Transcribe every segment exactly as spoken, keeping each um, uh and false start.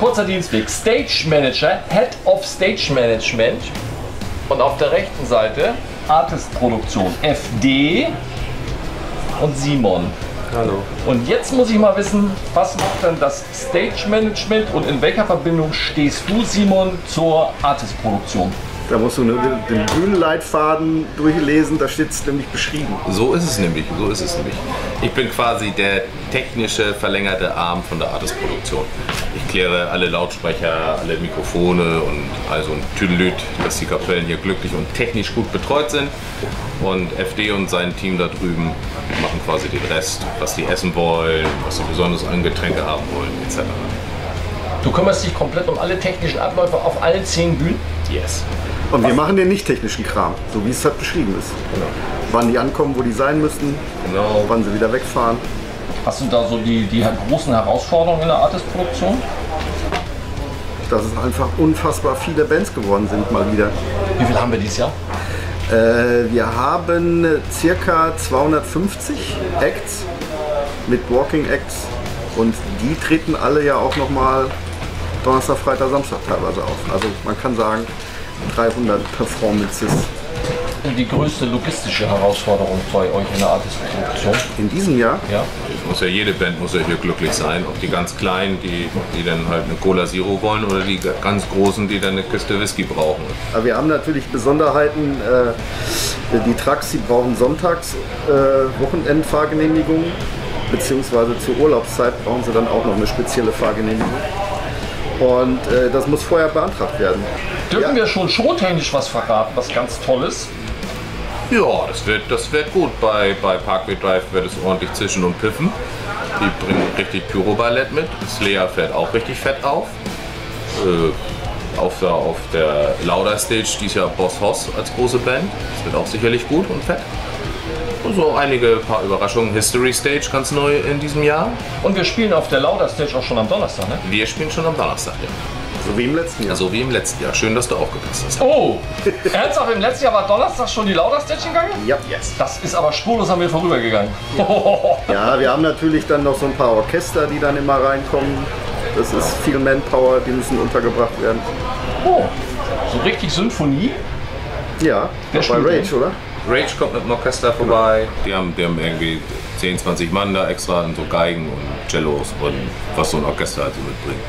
kurzer Dienstweg. Stage Manager, Head of Stage Management. Und auf der rechten Seite Artist Produktion, F D und Simon. Hallo. Und jetzt muss ich mal wissen, was macht denn das Stage Management und in welcher Verbindung stehst du, Simon, zur Artist Produktion? Da musst du nur den, den Bühnenleitfaden durchlesen, da steht es nämlich beschrieben. So ist es nämlich, so ist es nämlich. Ich bin quasi der technische, verlängerte Arm von der Artist Produktion. Ich kläre alle Lautsprecher, alle Mikrofone und also ein Tüdelüt, dass die Kapellen hier glücklich und technisch gut betreut sind. Und F D und sein Team da drüben machen quasi den Rest, was die essen wollen, was sie besonders an Getränke haben wollen, et cetera. Du kümmerst dich komplett um alle technischen Abläufe auf allen zehn Bühnen? Yes. Und wir machen den nicht-technischen Kram, so wie es halt beschrieben ist. Genau. Wann die ankommen, wo die sein müssen, genau. Wann sie wieder wegfahren. Was sind da so die, die großen Herausforderungen in der Artist-Produktion? Dass es einfach unfassbar viele Bands geworden sind mal wieder. Wie viel haben wir dieses Jahr? Äh, wir haben circa zweihundertfünfzig Acts mit Walking Acts. Und die treten alle ja auch nochmal Donnerstag, Freitag, Samstag teilweise auf. Also man kann sagen, dreihundert Performances. Die größte logistische Herausforderung bei euch in der Artist-Produktion? In diesem Jahr? Ja. Muss ja jede Band muss ja hier glücklich sein. Auch die ganz Kleinen, die, die dann halt eine Cola Zero wollen oder die ganz Großen, die dann eine Kiste Whisky brauchen. Aber wir haben natürlich Besonderheiten. Äh, die Trucks, die brauchen sonntags äh, Wochenendfahrgenehmigungen. Beziehungsweise zur Urlaubszeit brauchen sie dann auch noch eine spezielle Fahrgenehmigung. Und äh, das muss vorher beantragt werden. Dürfen ja. wir schon showtechnisch was verraten, was ganz Tolles? Ja, das wird, das wird gut. Bei, bei Parkway Drive wird es ordentlich zischen und piffen. Die bringen richtig Pyro-Ballett mit. Slea fährt auch richtig fett auf. Äh, auf der, auf der Lauder Stage, die ist ja Boss Hoss als große Band. Das wird auch sicherlich gut und fett. Und so einige paar Überraschungen. History Stage ganz neu in diesem Jahr. Und wir spielen auf der Lauda Stage auch schon am Donnerstag, ne? Wir spielen schon am Donnerstag, ja. So wie im letzten Jahr. So wie im letzten Jahr. Schön, dass du aufgepasst hast. Oh! Ernsthaft, im letzten Jahr war Donnerstag schon die Lauda Stage gegangen? Ja. Yes. Das ist aber spurlos an mir vorübergegangen. Ja. Ja, wir haben natürlich dann noch so ein paar Orchester, die dann immer reinkommen. Das ist viel Manpower, die müssen untergebracht werden. Oh, so richtig Symphonie? Ja, bei Rage, oder? Rage kommt mit dem Orchester vorbei. Genau. Die haben, die haben irgendwie zehn, zwanzig Mann da extra und so Geigen und Cellos und was so ein Orchester also mitbringt.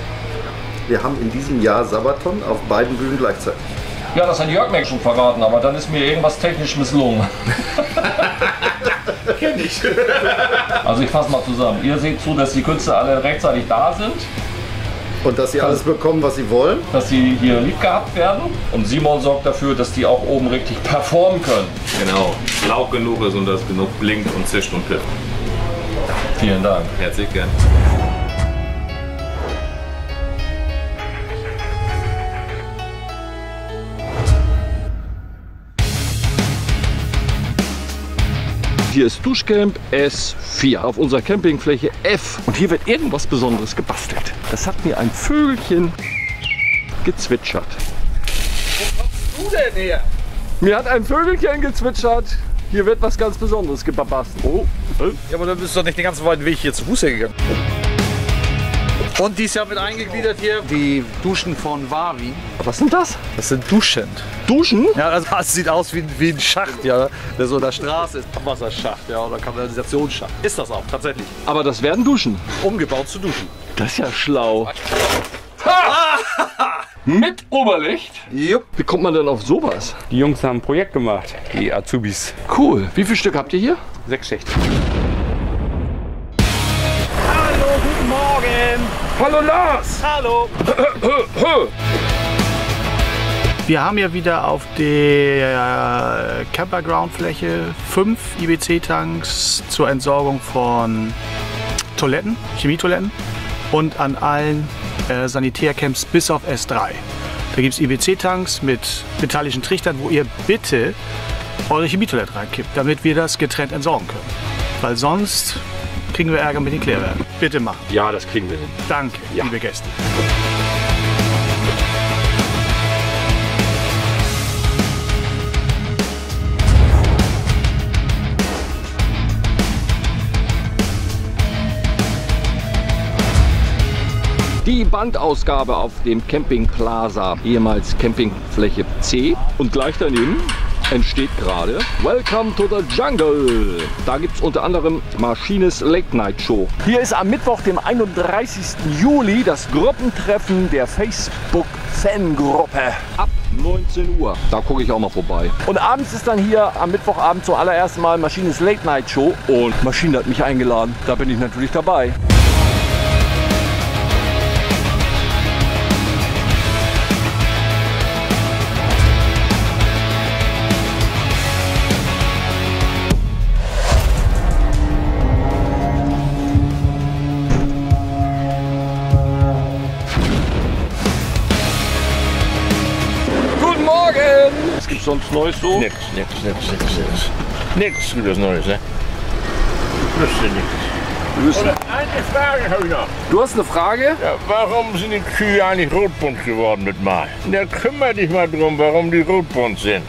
Wir haben in diesem Jahr Sabaton auf beiden Bühnen gleichzeitig. Ja, das hat Jörg mir schon verraten, aber dann ist mir irgendwas technisch misslungen. Kenn ich. Also ich fasse mal zusammen. Ihr seht zu, dass die Künstler alle rechtzeitig da sind. Und dass sie alles bekommen, was sie wollen. Dass sie hier lieb gehabt werden. Und Simon sorgt dafür, dass die auch oben richtig performen können. Genau. Laut genug ist und dass genug blinkt und zischt und pippt. Vielen Dank. Herzlich gern. Hier ist Duschcamp S vier auf unserer Campingfläche F. Und hier wird irgendwas Besonderes gebastelt. Das hat mir ein Vögelchen gezwitschert. Wo kommst du denn her? Mir hat ein Vögelchen gezwitschert. Hier wird was ganz Besonderes gebastelt. Oh. Ja, aber dann bist du doch nicht den ganzen weiten Weg hier zu Fuß hergegangen. Und dies Jahr wird eingegliedert hier die Duschen von Wavi. Was sind das? Das sind Duschen. Duschen? Ja, also das sieht aus wie, wie ein Schacht, ja, der so in der Straße ist. Abwasserschacht, ja, oder Kanalisationsschacht. Ist das auch, tatsächlich. Aber das werden Duschen? Umgebaut zu Duschen. Das ist ja schlau. Ha! Mit Oberlicht? Jupp. Wie kommt man denn auf sowas? Die Jungs haben ein Projekt gemacht, die Azubis. Cool. Wie viele Stück habt ihr hier? Sechs Schichten. Hallo Lars! Hallo! Wir haben ja wieder auf der Camperground-Fläche fünf I B C-Tanks zur Entsorgung von Toiletten, Chemietoiletten und an allen äh, Sanitärcamps bis auf S drei. Da gibt es I B C-Tanks mit metallischen Trichtern, wo ihr bitte eure Chemietoiletten reinkippt, damit wir das getrennt entsorgen können. Weil sonst kriegen wir Ärger mit den Klärwerken. Bitte machen. Ja, das kriegen wir hin. Danke, ja. Liebe Gäste. die Bandausgabe auf dem Camping Plaza, ehemals Campingfläche C. Und gleich daneben entsteht gerade Welcome to the Jungle. Da gibt es unter anderem Maschines Late Night Show. Hier ist am Mittwoch, dem einunddreißigsten Juli, das Gruppentreffen der Facebook-Fangruppe. Ab neunzehn Uhr. Da gucke ich auch mal vorbei. Und abends ist dann hier am Mittwochabend zum allerersten Mal Maschines Late Night Show. Und Maschine hat mich eingeladen. Da bin ich natürlich dabei. Sonst Neues so? Nix, nix, nix, nix, nix. Nix gutes Neues, ne? Ich wüsste nichts. Oder eine Frage habe ich noch. Du hast eine Frage? Ja, warum sind die Kühe eigentlich rotbunt geworden mit Mal? Ja, kümmere dich mal drum, warum die rotbunt sind.